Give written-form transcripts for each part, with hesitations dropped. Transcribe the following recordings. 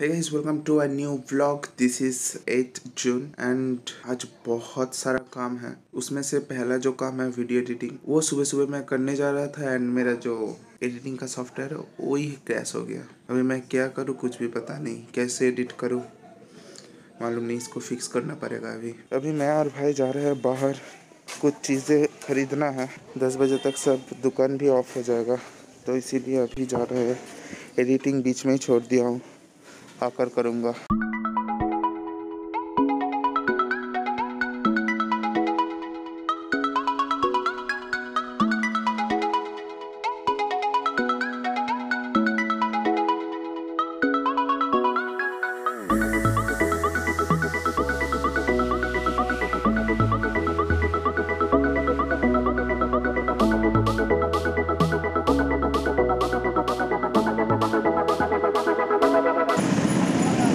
Hey guys welcome to a new vlog. This is 8 June and आज बहुत सारा काम है। उसमें से पहला जो काम है वीडियो एडिटिंग, वो सुबह सुबह मैं करने जा रहा था एंड मेरा जो एडिटिंग का सॉफ्टवेयर है वो ही क्रैश हो गया। अभी मैं क्या करूँ कुछ भी पता नहीं, कैसे एडिट करूँ मालूम नहीं, इसको फिक्स करना पड़ेगा। अभी मैं और भाई जा रहे हैं बाहर, कुछ चीज़ें खरीदना है। 10 बजे तक सब दुकान भी ऑफ हो जाएगा, तो इसीलिए अभी जा रहे हैं। एडिटिंग बीच में ही छोड़ दिया हूँ, आकर करूँगा।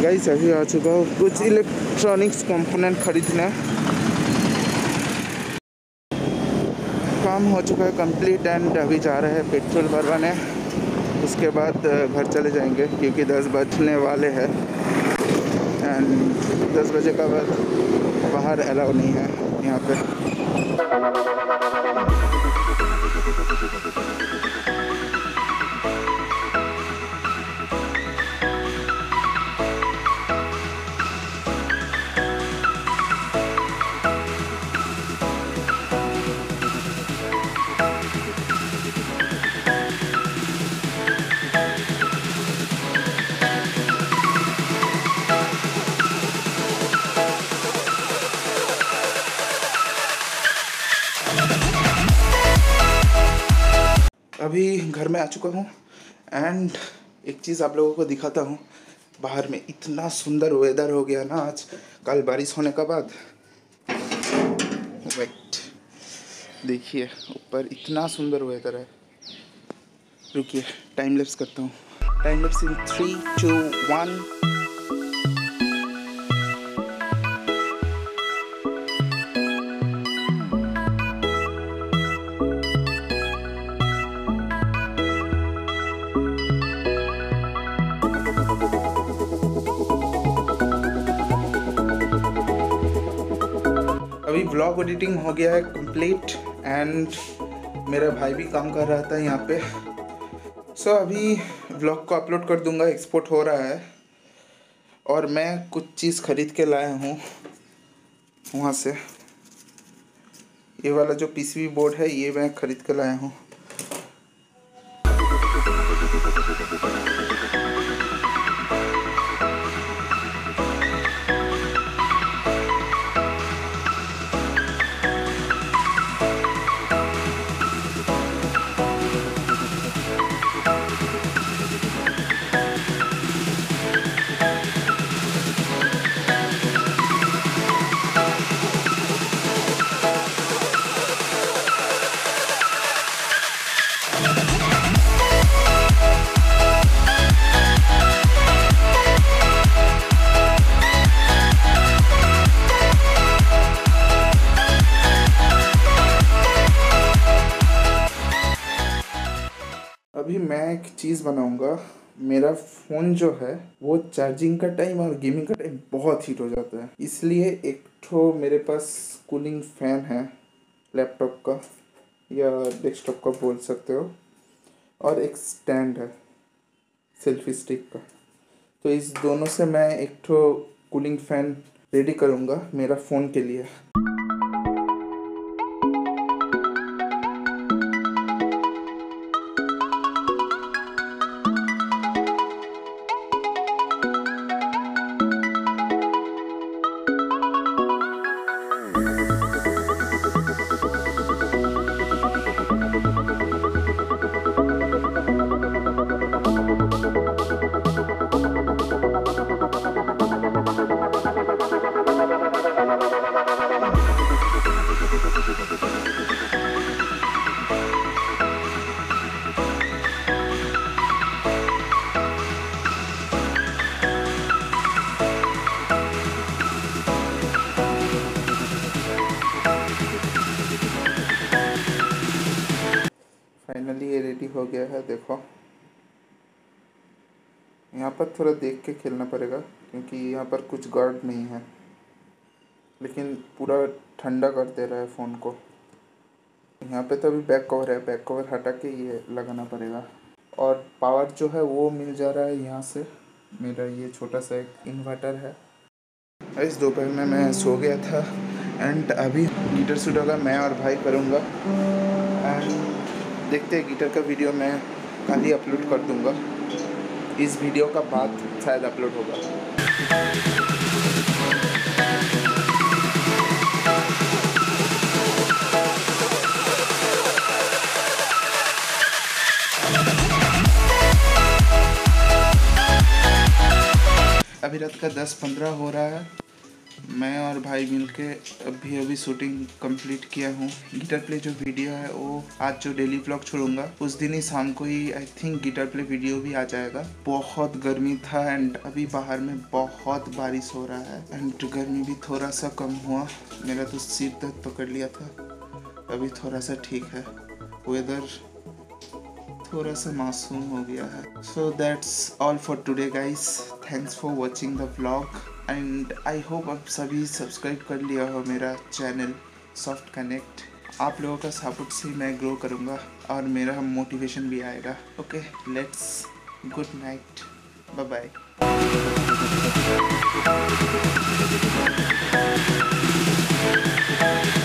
गाइस अभी आ चुका हूँ, कुछ इलेक्ट्रॉनिक्स कंपोनेंट खरीदना। काम हो चुका है कंप्लीट एंड अभी जा रहे हैं पेट्रोल भरवाने। उसके बाद घर चले जाएंगे क्योंकि 10 बजने वाले हैं एंड 10 बजे का बाद बाहर अलाउ नहीं है यहाँ पे। अभी घर में आ चुका हूँ एंड एक चीज़ आप लोगों को दिखाता हूँ। बाहर में इतना सुंदर वेदर हो गया ना आज, कल बारिश होने के बाद। वेट देखिए ऊपर इतना सुंदर वेदर है। रुकिए टाइम लैप्स करता हूँ। Time lapse in 3, 2, 1। अभी ब्लॉग एडिटिंग हो गया है कंप्लीट एंड मेरा भाई भी काम कर रहा था यहाँ पे। सो अभी ब्लॉग को अपलोड कर दूँगा, एक्सपोर्ट हो रहा है। और मैं कुछ चीज़ खरीद के लाया हूँ वहाँ से। ये वाला जो PCB बोर्ड है ये मैं खरीद के लाया हूँ। अभी मैं एक चीज़ बनाऊंगा। मेरा फ़ोन जो है वो चार्जिंग का टाइम और गेमिंग का टाइम बहुत हीट हो जाता है, इसलिए एक ठो मेरे पास कूलिंग फ़ैन है लैपटॉप का या डेस्कटॉप का बोल सकते हो, और एक स्टैंड है सेल्फी स्टिक का। तो इस दोनों से मैं एक ठो कूलिंग फ़ैन रेडी करूँगा मेरा फ़ोन के लिए। फाइनली ये रेडी हो गया है, देखो यहाँ पर थोड़ा देख के खेलना पड़ेगा क्योंकि यहाँ पर कुछ गार्ड नहीं है, लेकिन पूरा ठंडा कर दे रहा है फ़ोन को। यहाँ पे तो अभी बैक कवर है, बैक कवर हटा के ये लगाना पड़ेगा। और पावर जो है वो मिल जा रहा है यहाँ से। मेरा ये छोटा सा एक इन्वर्टर है। इस दोपहर में मैं सो गया था एंड अभी गिटार शूट होगा, मैं और भाई करूँगा। एंड देखते हैं, गिटार का वीडियो मैं कल ही अपलोड कर दूँगा। इस वीडियो का बाद शायद अपलोड होगा। अभी रात का 10:15 हो रहा है। मैं और भाई मिलके अभी शूटिंग कंप्लीट किया हूँ। गिटार प्ले जो वीडियो है वो आज जो डेली ब्लॉग छोड़ूंगा उस दिन ही शाम को ही I think guitar play video भी आ जाएगा। बहुत गर्मी था एंड अभी बाहर में बहुत बारिश हो रहा है एंड गर्मी भी थोड़ा सा कम हुआ। मेरा तो सिर दर्द पकड़ लिया था, अभी थोड़ा सा ठीक है। वेदर थोड़ा सा मासूम हो गया है। So that's all for today guys. Thanks for watching the vlog and I hope आप सभी सब्सक्राइब कर लिया हो मेरा चैनल सॉफ्ट कनेक्ट। आप लोगों का सपोर्ट से मैं ग्रो करूँगा और मेरा मोटिवेशन भी आएगा। Okay let's good night, bye bye.